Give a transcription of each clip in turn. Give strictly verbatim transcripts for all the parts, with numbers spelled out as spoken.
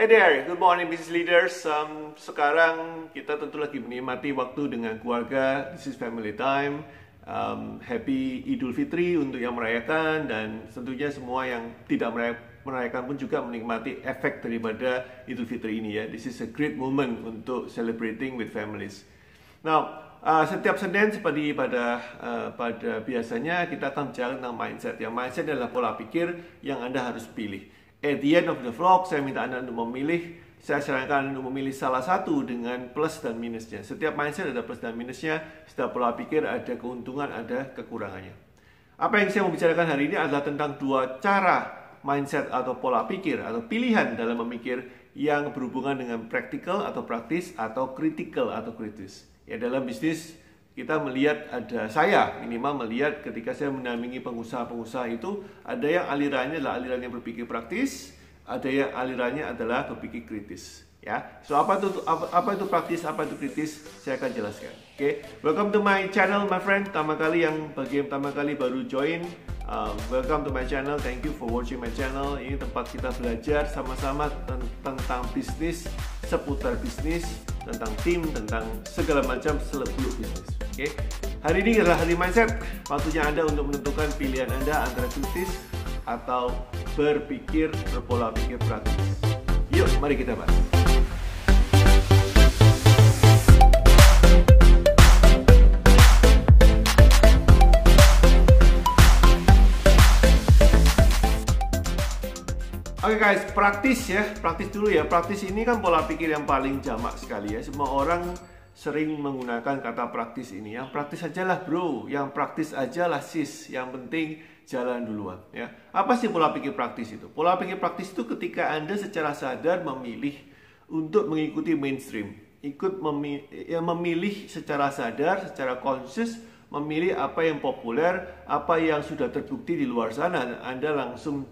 Hey there, good morning business leaders. Um, sekarang kita tentu lagi menikmati waktu dengan keluarga. This is family time. Um, happy Idul Fitri untuk yang merayakan, dan tentunya semua yang tidak merayakan pun juga menikmati efek daripada Idul Fitri ini ya. This is a great moment untuk celebrating with families. Now, Uh, setiap Senin seperti pada uh, pada biasanya kita akan bicara tentang mindset. Yang mindset adalah pola pikir yang Anda harus pilih. At the end of the vlog, saya minta Anda untuk memilih, saya sarankan Anda untuk memilih salah satu dengan plus dan minusnya. Setiap mindset ada plus dan minusnya, setiap pola pikir ada keuntungan, ada kekurangannya. Apa yang saya mau bicarakan hari ini adalah tentang dua cara mindset atau pola pikir atau pilihan dalam memikir yang berhubungan dengan practical atau praktis atau critical atau kritis. Ya, dalam bisnis kita melihat ada, saya minimal melihat ketika saya mendampingi pengusaha-pengusaha itu, ada yang alirannya adalah aliran yang berpikir praktis, ada yang alirannya adalah berpikir kritis. Ya, so apa itu apa, apa itu praktis, apa itu kritis, saya akan jelaskan. Oke, okay. Welcome to my channel, my friend. Pertama kali yang bagi yang pertama kali baru join, uh, welcome to my channel. Thank you for watching my channel. Ini tempat kita belajar sama-sama ten tentang bisnis, seputar bisnis, tentang tim, tentang segala macam seluk-beluk bisnis. Oke, okay. Hari ini adalah hari mindset. Waktunya Anda untuk menentukan pilihan Anda antara kritis atau berpikir, berpola pikir praktis. Yuk, mari kita bahas. Oke okay guys, praktis ya, praktis dulu ya. Praktis ini kan pola pikir yang paling jamak sekali ya. Semua orang sering menggunakan kata praktis ini. Yang praktis ajalah bro, yang praktis ajalah sis, yang penting jalan duluan ya. Apa sih pola pikir praktis itu? Pola pikir praktis itu ketika Anda secara sadar memilih untuk mengikuti mainstream. Ikut memilih, ya, memilih secara sadar, secara conscious, memilih apa yang populer, apa yang sudah terbukti di luar sana. Anda langsung,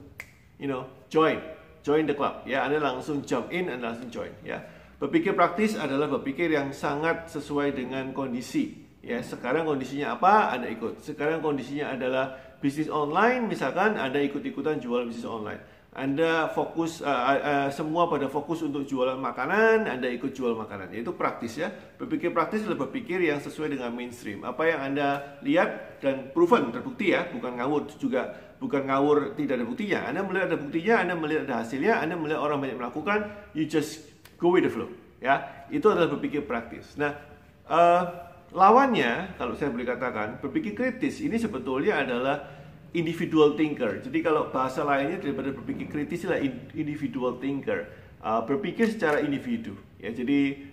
you know, join, join the club. Ya, Anda langsung jump in, Anda langsung join. Ya, berpikir praktis adalah berpikir yang sangat sesuai dengan kondisi. Ya, sekarang kondisinya apa, Anda ikut. Sekarang kondisinya adalah bisnis online, misalkan Anda ikut-ikutan jual bisnis online. Anda fokus, uh, uh, semua pada fokus untuk jualan makanan, Anda ikut jual makanan. Itu praktis ya. Berpikir praktis adalah berpikir yang sesuai dengan mainstream. Apa yang Anda lihat dan proven, terbukti ya, bukan ngawur juga. Bukan ngawur, tidak ada buktinya. Anda melihat ada buktinya, Anda melihat ada hasilnya, Anda melihat orang banyak melakukan, you just go with the flow. Ya, itu adalah berpikir praktis. Nah, uh, lawannya, kalau saya boleh katakan, berpikir kritis ini sebetulnya adalah individual thinker. Jadi kalau bahasa lainnya daripada berpikir kritis adalah individual thinker, uh, berpikir secara individu. Ya, jadi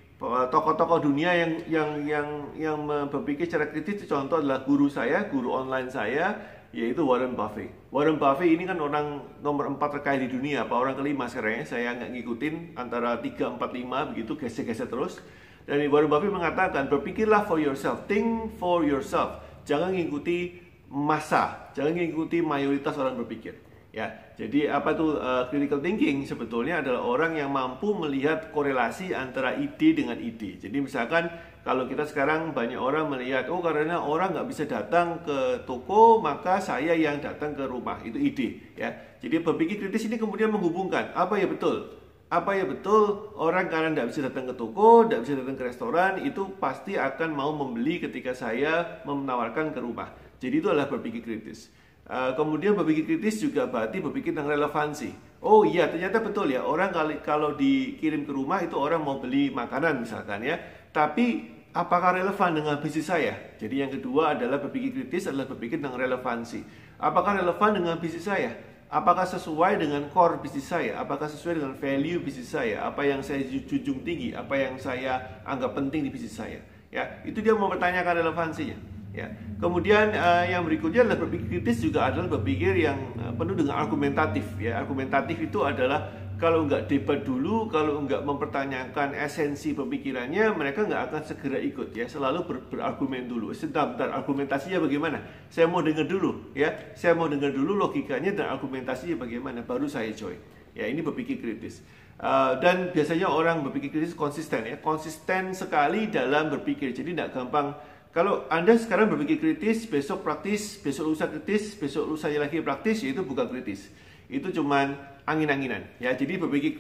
tokoh-tokoh dunia yang yang yang yang berpikir secara kritis, contoh adalah guru saya, guru online saya, yaitu Warren Buffett. Warren Buffett ini kan orang nomor empat terkaya di dunia, apa orang kelima sekarang ya, saya nggak ngikutin, antara tiga, empat, lima, begitu gesek-gesek terus. Dan Warren Buffett mengatakan, berpikirlah for yourself, think for yourself. Jangan ngikuti massa, jangan ngikuti mayoritas orang berpikir. Ya, jadi apa tuh uh, critical thinking sebetulnya adalah orang yang mampu melihat korelasi antara ide dengan ide. Jadi misalkan kalau kita sekarang banyak orang melihat, oh karena orang nggak bisa datang ke toko, maka saya yang datang ke rumah. Itu ide ya. Jadi berpikir kritis ini kemudian menghubungkan apa ya betul, apa ya betul orang karena nggak bisa datang ke toko, nggak bisa datang ke restoran, itu pasti akan mau membeli ketika saya menawarkan ke rumah. Jadi itu adalah berpikir kritis. Uh, kemudian berpikir kritis juga berarti berpikir tentang relevansi. Oh iya, ternyata betul ya, orang kali, kalau dikirim ke rumah itu orang mau beli makanan misalkan ya. Tapi apakah relevan dengan bisnis saya? Jadi yang kedua adalah berpikir kritis adalah berpikir tentang relevansi. Apakah relevan dengan bisnis saya? Apakah sesuai dengan core bisnis saya? Apakah sesuai dengan value bisnis saya? Apa yang saya junjung tinggi? Apa yang saya anggap penting di bisnis saya? Ya, itu dia mau pertanyakan relevansinya. Ya. Kemudian uh, yang berikutnya adalah berpikir kritis juga adalah berpikir yang uh, penuh dengan argumentatif ya. Argumentatif itu adalah kalau nggak debat dulu, kalau nggak mempertanyakan esensi pemikirannya, mereka nggak akan segera ikut ya. Selalu ber berargumen dulu. Sedap, dan argumentasinya bagaimana? Saya mau dengar dulu ya. Saya mau dengar dulu logikanya dan argumentasinya bagaimana, baru saya join. Ya, ini berpikir kritis. Uh, dan biasanya orang berpikir kritis konsisten ya. Konsisten sekali dalam berpikir. Jadi nggak gampang. Kalau Anda sekarang berpikir kritis, besok praktis, besok lusa kritis, besok lusanya lagi praktis, itu bukan kritis. Itu cuman angin-anginan ya. Jadi berpikir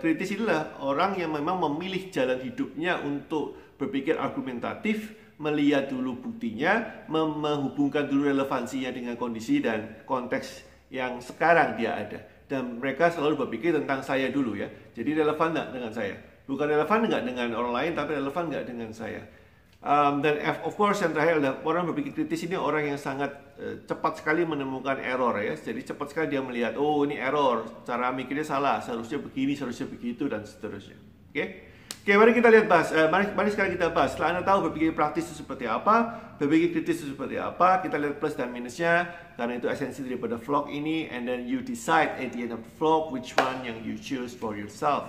kritis inilah orang yang memang memilih jalan hidupnya untuk berpikir argumentatif, melihat dulu buktinya, menghubungkan dulu relevansinya dengan kondisi dan konteks yang sekarang dia ada. Dan mereka selalu berpikir tentang saya dulu ya. Jadi relevan nggak dengan saya? Bukan relevan nggak dengan orang lain, tapi relevan nggak dengan saya. Um, dan of course yang terakhir adalah orang berpikir kritis ini orang yang sangat uh, cepat sekali menemukan error ya. Jadi cepat sekali dia melihat, oh ini error, cara mikirnya salah, seharusnya begini, seharusnya begitu, dan seterusnya. Oke, okay? Oke okay, mari kita lihat bahas, uh, mari, mari sekarang kita bahas. Setelah Anda tahu berpikir praktis itu seperti apa, berpikir kritis itu seperti apa, kita lihat plus dan minusnya, karena itu esensi daripada vlog ini. And then you decide at the end of the vlog which one yang you choose for yourself.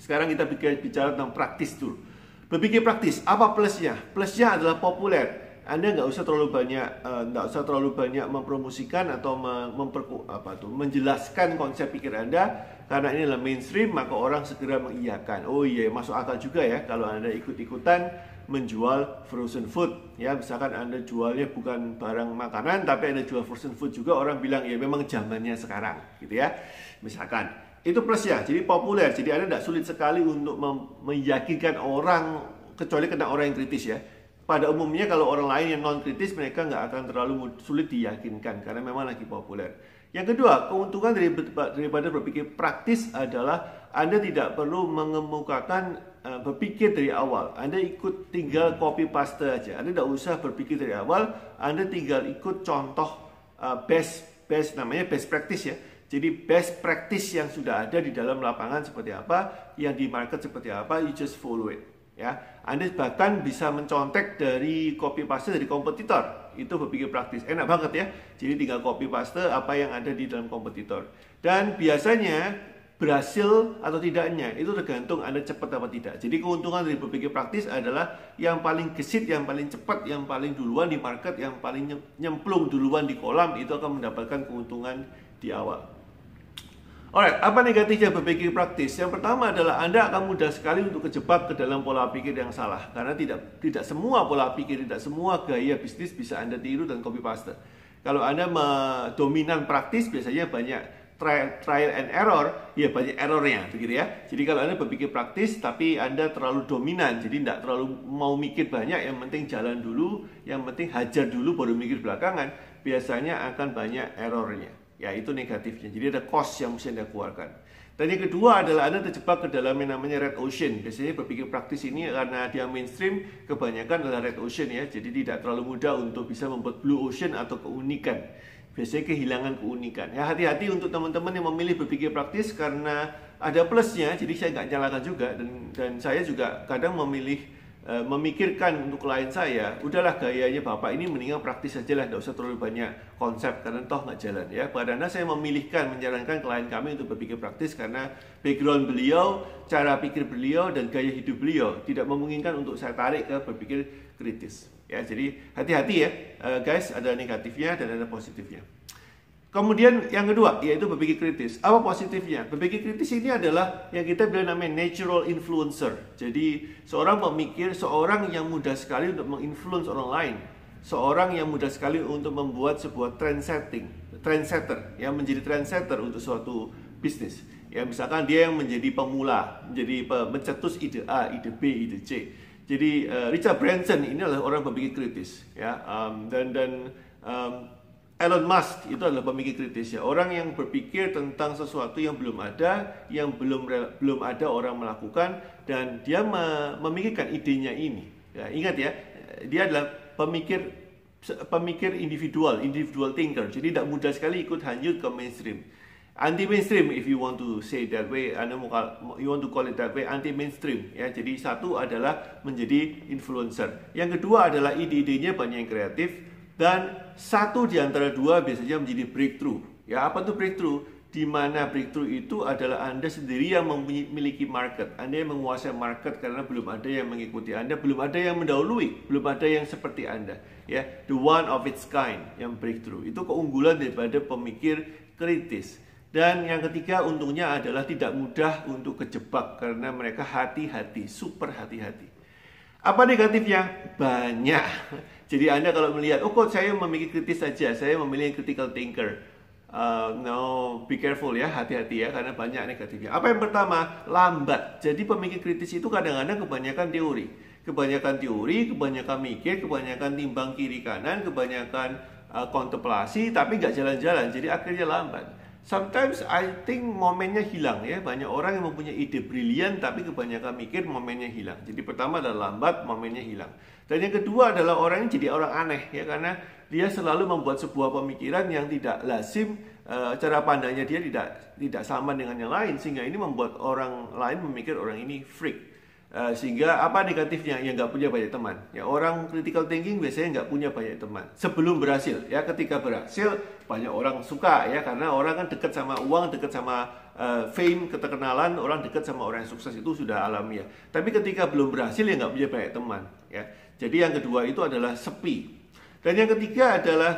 Sekarang kita bicara tentang praktis dulu. Berpikir praktis, apa plusnya? Plusnya adalah populer. Anda nggak usah terlalu banyak, nggak uh, usah terlalu banyak mempromosikan atau memperku, apa tuh, menjelaskan konsep pikir Anda, karena ini adalah mainstream, maka orang segera mengiyakan. Oh iya, masuk akal juga ya kalau Anda ikut-ikutan menjual frozen food. Ya, misalkan Anda jualnya bukan barang makanan, tapi Anda jual frozen food juga, orang bilang ya memang zamannya sekarang, gitu ya. Misalkan. Itu plus ya, jadi populer, jadi Anda tidak sulit sekali untuk meyakinkan orang, kecuali kena orang yang kritis ya. Pada umumnya kalau orang lain yang non kritis, mereka nggak akan terlalu sulit diyakinkan, karena memang lagi populer. Yang kedua, keuntungan dari, daripada berpikir praktis adalah Anda tidak perlu mengemukakan uh, berpikir dari awal. Anda ikut tinggal copy paste aja, Anda tidak usah berpikir dari awal, Anda tinggal ikut contoh uh, best, best namanya best practice ya. Jadi best practice yang sudah ada di dalam lapangan seperti apa, yang di market seperti apa, you just follow it ya. Anda bahkan bisa mencontek dari copy paste dari kompetitor. Itu berpikir praktis, enak banget ya. Jadi tinggal copy paste apa yang ada di dalam kompetitor. Dan biasanya berhasil atau tidaknya itu tergantung Anda cepat apa tidak. Jadi keuntungan dari berpikir praktis adalah yang paling gesit, yang paling cepat, yang paling duluan di market, yang paling nyemplung duluan di kolam, itu akan mendapatkan keuntungan di awal. Alright, apa negatifnya berpikir praktis? Yang pertama adalah Anda akan mudah sekali untuk kejebak ke dalam pola pikir yang salah, karena tidak tidak semua pola pikir, tidak semua gaya bisnis bisa Anda tiru dan copy paste. Kalau Anda dominan praktis, biasanya banyak trial, trial and error, ya banyak errornya, begitu ya. Jadi kalau Anda berpikir praktis tapi Anda terlalu dominan, jadi tidak terlalu mau mikir banyak, yang penting jalan dulu, yang penting hajar dulu baru mikir belakangan, biasanya akan banyak errornya. Ya, itu negatifnya. Jadi ada cost yang mesti Anda keluarkan. Dan yang kedua adalah Anda terjebak ke dalam yang namanya red ocean. Biasanya berpikir praktis ini karena dia mainstream, kebanyakan adalah red ocean ya. Jadi tidak terlalu mudah untuk bisa membuat blue ocean atau keunikan. Biasanya kehilangan keunikan. Ya, hati-hati untuk teman-teman yang memilih berpikir praktis, karena ada plusnya. Jadi saya nggak nyalakan juga, dan, dan saya juga kadang memilih uh, memikirkan untuk klien saya, udahlah gayanya bapak ini mendingan praktis aja lah, tidak usah terlalu banyak konsep, karena toh nggak jalan ya. Padahal saya memilihkan, menjalankan klien kami untuk berpikir praktis, karena background beliau, cara pikir beliau, dan gaya hidup beliau tidak memungkinkan untuk saya tarik ke berpikir kritis ya. Jadi hati-hati ya uh, guys, ada negatifnya dan ada positifnya. Kemudian yang kedua yaitu berpikir kritis. Apa positifnya? Berpikir kritis ini adalah yang kita bilang namanya natural influencer. Jadi seorang pemikir, seorang yang mudah sekali untuk menginfluence orang lain, seorang yang mudah sekali untuk membuat sebuah trend setting, trendsetter, yang menjadi trendsetter untuk suatu bisnis. Ya misalkan dia yang menjadi pemula, menjadi pencetus ide A, ide B, ide C. Jadi uh, Richard Branson ini adalah orang berpikir kritis, ya um, dan dan um, Elon Musk itu adalah pemikir kritis ya, orang yang berpikir tentang sesuatu yang belum ada, yang belum belum ada orang melakukan, dan dia memikirkan idenya ini. Ya, ingat ya, dia adalah pemikir pemikir individual, individual thinker. Jadi tidak mudah sekali ikut hanyut ke mainstream. Anti mainstream, if you want to say that way, Anda mau you want to call it that way, anti mainstream ya. Jadi satu adalah menjadi influencer. Yang kedua adalah ide-idenya banyak yang kreatif. Dan satu di antara dua biasanya menjadi breakthrough. Ya, apa itu breakthrough? Di mana breakthrough itu adalah Anda sendiri yang memiliki market, Anda yang menguasai market, karena belum ada yang mengikuti Anda, belum ada yang mendahului, belum ada yang seperti Anda. Ya, the one of its kind, yang breakthrough. Itu keunggulan daripada pemikir kritis. Dan yang ketiga untungnya adalah tidak mudah untuk kejebak, karena mereka hati-hati, super hati-hati. Apa negatifnya? Banyak. Jadi Anda kalau melihat, oh kok saya memikir kritis saja, saya memilih critical thinker, Uh, no, be careful ya, hati-hati ya, karena banyak negatifnya. Apa yang pertama? Lambat. Jadi pemikir kritis itu kadang-kadang kebanyakan teori. Kebanyakan teori, kebanyakan mikir, kebanyakan timbang kiri kanan, kebanyakan uh, kontemplasi, tapi nggak jalan-jalan, jadi akhirnya lambat. Sometimes I think momennya hilang ya. Banyak orang yang mempunyai ide brilian, tapi kebanyakan mikir, momennya hilang. Jadi pertama adalah lambat, momennya hilang. Dan yang kedua adalah orang yang jadi orang aneh ya, karena dia selalu membuat sebuah pemikiran yang tidak lazim, uh, cara pandangnya dia tidak tidak sama dengan yang lain, sehingga ini membuat orang lain memikir orang ini freak. Uh, sehingga apa negatifnya? Yang nggak punya banyak teman ya. Orang critical thinking biasanya nggak punya banyak teman sebelum berhasil ya. Ketika berhasil banyak orang suka ya, karena orang kan dekat sama uang, dekat sama uh, fame, keterkenalan. Orang dekat sama orang yang sukses itu sudah alamiah ya. Tapi ketika belum berhasil ya nggak punya banyak teman ya. Jadi yang kedua itu adalah sepi. Dan yang ketiga adalah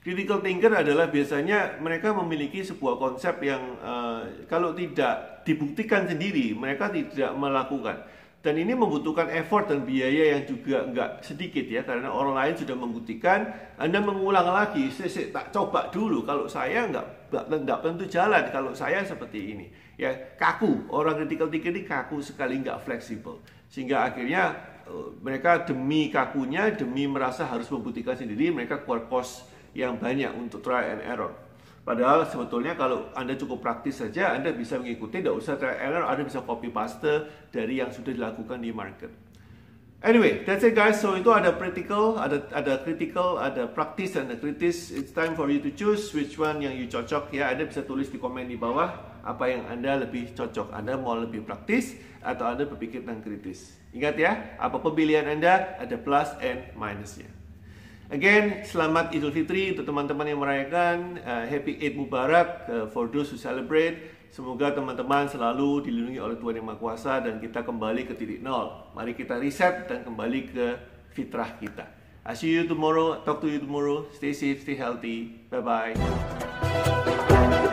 critical thinker adalah biasanya mereka memiliki sebuah konsep yang uh, kalau tidak dibuktikan sendiri, mereka tidak melakukan. Dan ini membutuhkan effort dan biaya yang juga nggak sedikit ya, karena orang lain sudah membuktikan, Anda mengulang lagi, saya tak coba dulu, kalau saya nggak, nggak tentu jalan, kalau saya seperti ini. Ya kaku, orang critical thinker ini kaku sekali, nggak fleksibel. Sehingga akhirnya mereka demi kakunya, demi merasa harus membuktikan sendiri, mereka keluar cost yang banyak untuk trial and error. Padahal sebetulnya kalau Anda cukup praktis saja, Anda bisa mengikuti, tidak usah trial error, Anda bisa copy paste dari yang sudah dilakukan di market. Anyway, that's it guys. So itu ada practical, ada ada critical, ada praktis, ada kritis. It's time for you to choose which one yang you cocok ya. Anda bisa tulis di komen di bawah apa yang Anda lebih cocok. Anda mau lebih praktis atau Anda berpikir tentang kritis. Ingat ya, apa pilihan Anda ada plus and minusnya. Again, selamat Idul Fitri untuk teman-teman yang merayakan. uh, Happy Eid Mubarak uh, for those who celebrate. Semoga teman-teman selalu dilindungi oleh Tuhan Yang Maha Kuasa dan kita kembali ke titik nol. Mari kita reset dan kembali ke fitrah kita. I see you tomorrow, talk to you tomorrow. Stay safe, stay healthy. Bye-bye.